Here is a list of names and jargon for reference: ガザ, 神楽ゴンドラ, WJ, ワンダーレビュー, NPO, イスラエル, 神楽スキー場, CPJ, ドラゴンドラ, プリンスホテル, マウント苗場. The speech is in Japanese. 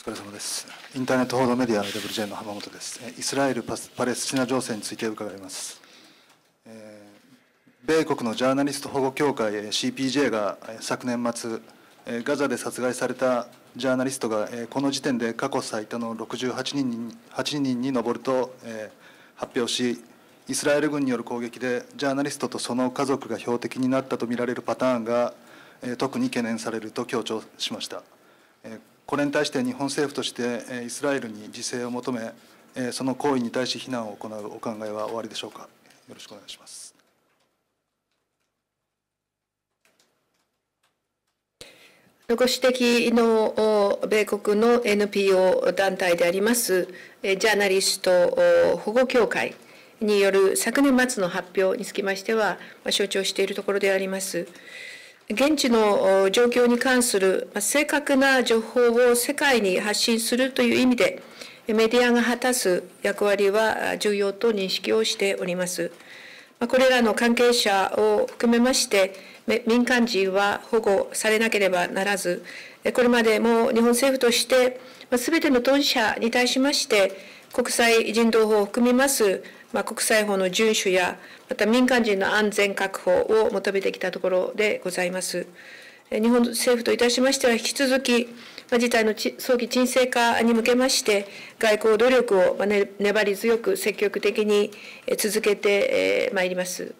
お疲れ様です。インターネット報道メディアの WJ の浜本です。イスラエル・パレスチナ情勢について伺います。米国のジャーナリスト保護協会 CPJ が昨年末、ガザで殺害されたジャーナリストがこの時点で過去最多の68人に上ると発表し、イスラエル軍による攻撃でジャーナリストとその家族が標的になったとみられるパターンが特に懸念されると強調しました。これに対して日本政府としてイスラエルに自制を求め、その行為に対し非難を行うお考えはおありでしょうか。よろしくお願いします。ご指摘の米国の NPO 団体であります、ジャーナリスト保護協会による昨年末の発表につきましては、承知をしているところであります。現地の状況に関する正確な情報を世界に発信するという意味で、メディアが果たす役割は重要と認識をしております。これらの関係者を含めまして、民間人は保護されなければならず、これまでも日本政府として、すべての当事者に対しまして、国際人道法を含みます国際法の遵守や、また民間人の安全確保を求めてきたところでございます。日本政府といたしましては、引き続き、事態の早期沈静化に向けまして、外交努力を粘り強く積極的に続けてまいります。